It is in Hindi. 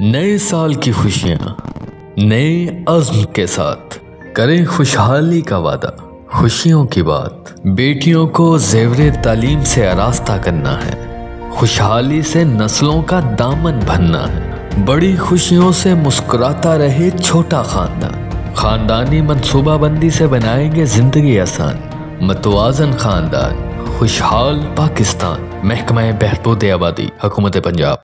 नए साल की खुशियाँ नए अज़्म के साथ करें खुशहाली का वादा। खुशियों की बात, बेटियों को ज़ेवरे तालीम से आरास्ता करना है, खुशहाली से नस्लों का दामन भरना है। बड़ी खुशियों से मुस्कुराता रहे छोटा ख़ानदान, ख़ानदानी मनसूबाबंदी से बनाएंगे ज़िंदगी आसान। मतवाज़न ख़ानदान, खुशहाल पाकिस्तान। महकमा बहबूद आबादी, हुकूमत पंजाब।